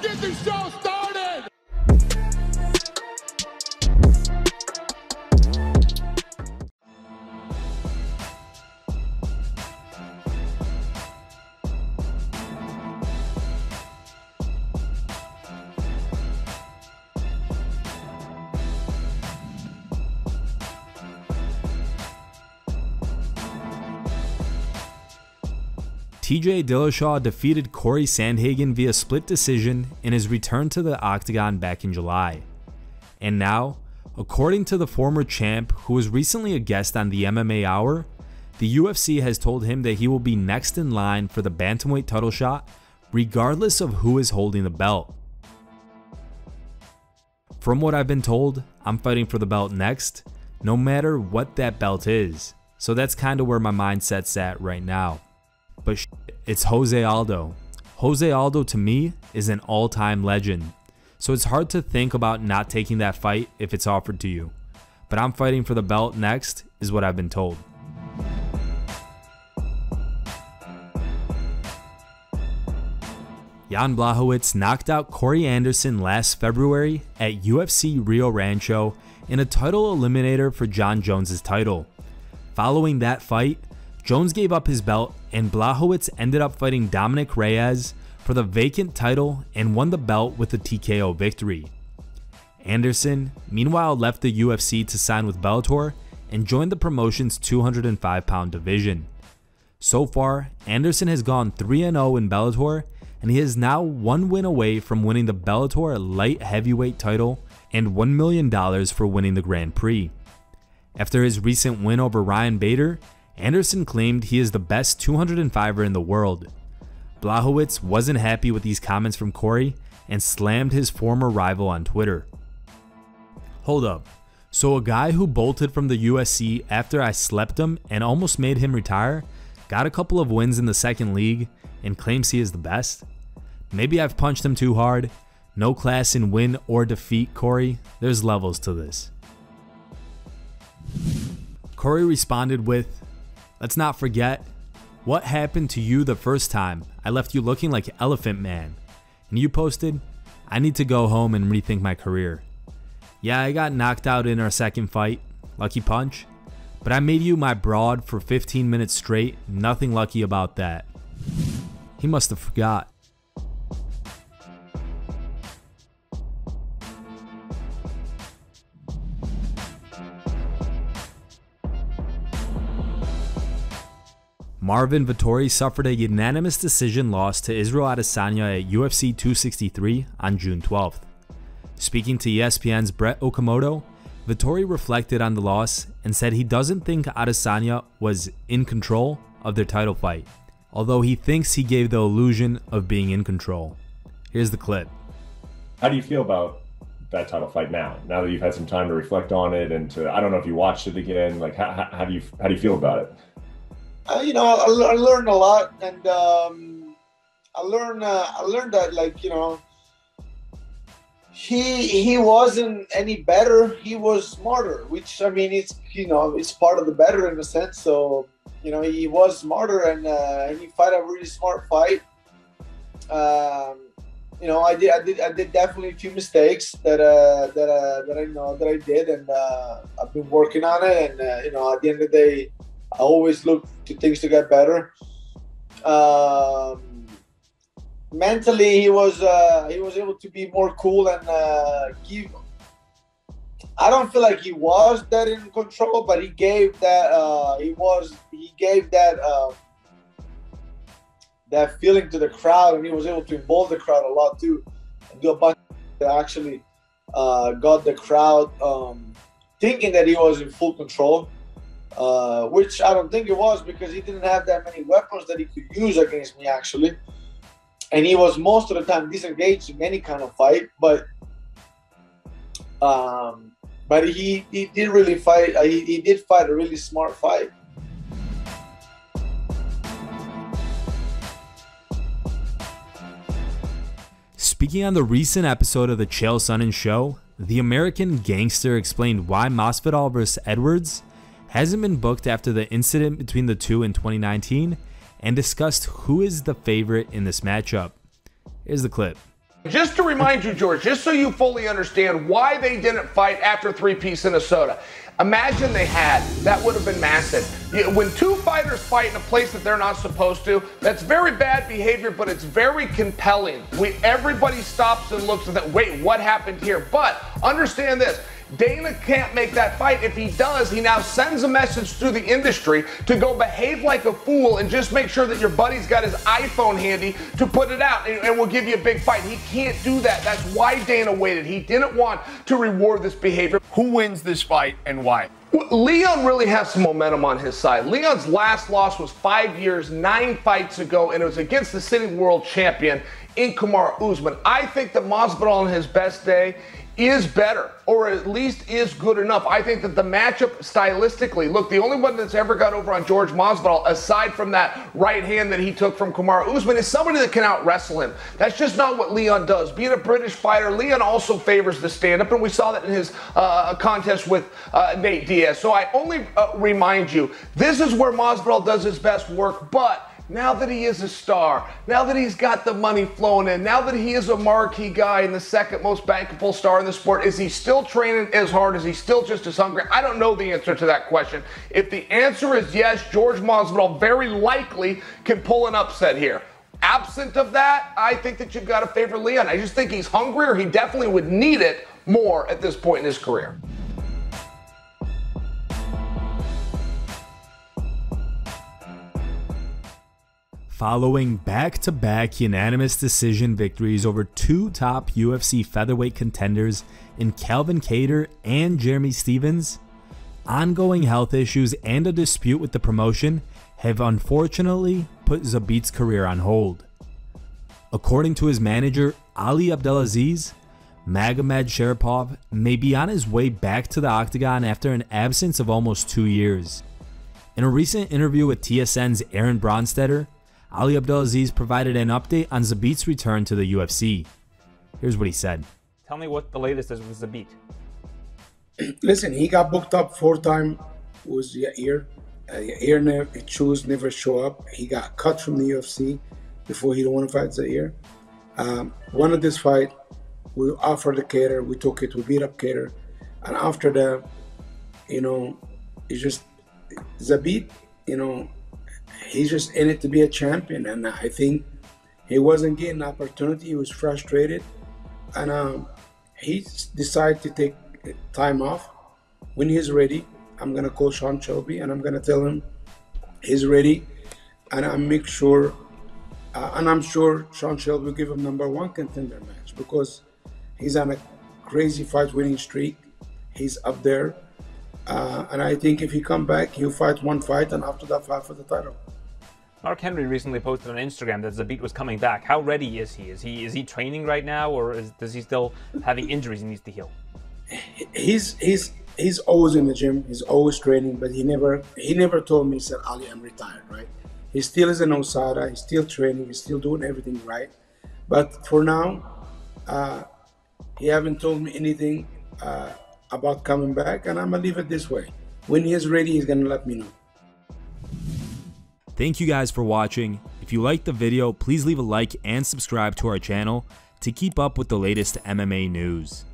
Let's get this show started! TJ Dillashaw defeated Corey Sandhagen via split decision in his return to the octagon back in July. And now, according to the former champ who was recently a guest on the MMA Hour, the UFC has told him that he will be next in line for the bantamweight title shot regardless of who is holding the belt. From what I've been told, I'm fighting for the belt next, no matter what that belt is. So that's kinda where my mindset's at right now. But it's Jose Aldo. Jose Aldo to me is an all-time legend, so it's hard to think about not taking that fight if it's offered to you. But I'm fighting for the belt next is what I've been told. Jan Blachowicz knocked out Corey Anderson last February at UFC Rio Rancho in a title eliminator for Jon Jones' title. Following that fight, Jones gave up his belt and Blachowicz ended up fighting Dominic Reyes for the vacant title and won the belt with a TKO victory. Anderson, meanwhile, left the UFC to sign with Bellator and joined the promotion's 205-pound division. So far, Anderson has gone 3-0 in Bellator, and he is now one win away from winning the Bellator light heavyweight title and $1 million for winning the Grand Prix. After his recent win over Ryan Bader, Anderson claimed he is the best 205er in the world. Blachowicz wasn't happy with these comments from Corey and slammed his former rival on Twitter. Hold up, so a guy who bolted from the UFC after I slept him and almost made him retire, got a couple of wins in the second league, and claims he is the best? Maybe I've punched him too hard. No class in win or defeat, Corey. There's levels to this. Corey responded with, "Let's not forget what happened to you the first time. I left you looking like Elephant Man." And you posted, "I need to go home and rethink my career. Yeah, I got knocked out in our second fight. Lucky punch. But I made you my broad for 15 minutes straight. Nothing lucky about that." He must have forgot. Marvin Vettori suffered a unanimous decision loss to Israel Adesanya at UFC 263 on June 12th. Speaking to ESPN's Brett Okamoto, Vettori reflected on the loss and said he doesn't think Adesanya was in control of their title fight, although he thinks he gave the illusion of being in control. Here's the clip. How do you feel about that title fight now that you've had some time to reflect on it and to, I don't know if you watched it again, like how do you feel about it? You know, I learned a lot, and I learned that, like, you know, he wasn't any better. He was smarter, which, I mean, it's, you know, it's part of the better in a sense. So, you know, he was smarter, and he fought a really smart fight. You know, I did definitely a few mistakes that I did, and I've been working on it. And you know, at the end of the day, I always look to things to get better. Mentally, he was able to be more cool and give. I don't feel like he was that in control, but he gave that. He gave that feeling to the crowd, and he was able to involve the crowd a lot too, and do a bunch that actually got the crowd thinking that he was in full control. Which I don't think it was, because he didn't have that many weapons that he could use against me, actually. And he was most of the time disengaged in any kind of fight, but he did really fight. He did fight a really smart fight. Speaking on the recent episode of the Chael Sonnen Show, the American gangster explained why Masvidal vs. Edwards hasn't been booked after the incident between the two in 2019, and discussed who is the favorite in this matchup. Here's the clip. Just to remind you, George, just so you fully understand why they didn't fight after three-piece in a soda. Imagine they had. That would have been massive. When two fighters fight in a place that they're not supposed to, that's very bad behavior, but it's very compelling. Everybody stops and looks at that. Wait, what happened here? But understand this. Dana can't make that fight. If he does, he now sends a message through the industry to go behave like a fool and just make sure that your buddy's got his iPhone handy to put it out, and we'll give you a big fight. He can't do that. That's why Dana waited. He didn't want to reward this behavior. Who wins this fight and why? Leon really has some momentum on his side. Leon's last loss was 5 years, 9 fights ago, and it was against the sitting world champion in Kamaru Usman. I think that Masvidal on his best day is better, or at least is good enough. I think that the matchup stylistically, look, the only one that's ever got over on Jorge Masvidal, aside from that right hand that he took from Kamaru Usman, is somebody that can out-wrestle him. That's just not what Leon does. Being a British fighter, Leon also favors the stand-up, and we saw that in his contest with Nate Diaz. So I only remind you, this is where Masvidal does his best work, but now that he is a star, now that he's got the money flowing in, now that he is a marquee guy and the second most bankable star in the sport, is he still training as hard? Is he still just as hungry? I don't know the answer to that question. If the answer is yes, Jorge Masvidal very likely can pull an upset here. Absent of that, I think that you've got to favor Leon. I just think he's hungrier. He definitely would need it more at this point in his career. Following back-to-back unanimous decision victories over two top UFC featherweight contenders in Calvin Kader and Jeremy Stevens, ongoing health issues and a dispute with the promotion have unfortunately put Zabit's career on hold. According to his manager, Ali Abdelaziz, Magomedsharipov may be on his way back to the octagon after an absence of almost 2 years. In a recent interview with TSN's Aaron Bronstetter, Ali Abdelaziz provided an update on Zabit's return to the UFC. Here's what he said. Tell me what the latest is with Zabit. Listen, he got booked up 4 times with Yair. Yair never show up. He got cut from the UFC before he don't want to fight Yair. Wanted this fight. We offered the Kader. We took it. We beat up Kader. And after that, you know, it's just Zabit, you know, he's just in it to be a champion, and I think he wasn't getting an opportunity. He was frustrated, and he decided to take time off. When he's ready, I'm gonna call Sean Shelby, and I'm gonna tell him he's ready, and I make sure. And I'm sure Sean Shelby will give him #1 contender match, because he's on a crazy fight-winning streak. He's up there. And I think if he comes back, he'll fight 1 fight, and after that, fight for the title. Mark Henry recently posted on Instagram that Zabit was coming back. How ready is he? Is he training right now, or does he still having injuries he needs to heal? He's always in the gym. He's always training, but he never told me. He said, "Ali, I'm retired." Right? He still is an Osada. He's still training. He's still doing everything right. But for now, he haven't told me anything about coming back, and I'm gonna leave it this way. When he is ready, he's gonna let me know. Thank you guys for watching. If you liked the video, please leave a like and subscribe to our channel to keep up with the latest MMA news.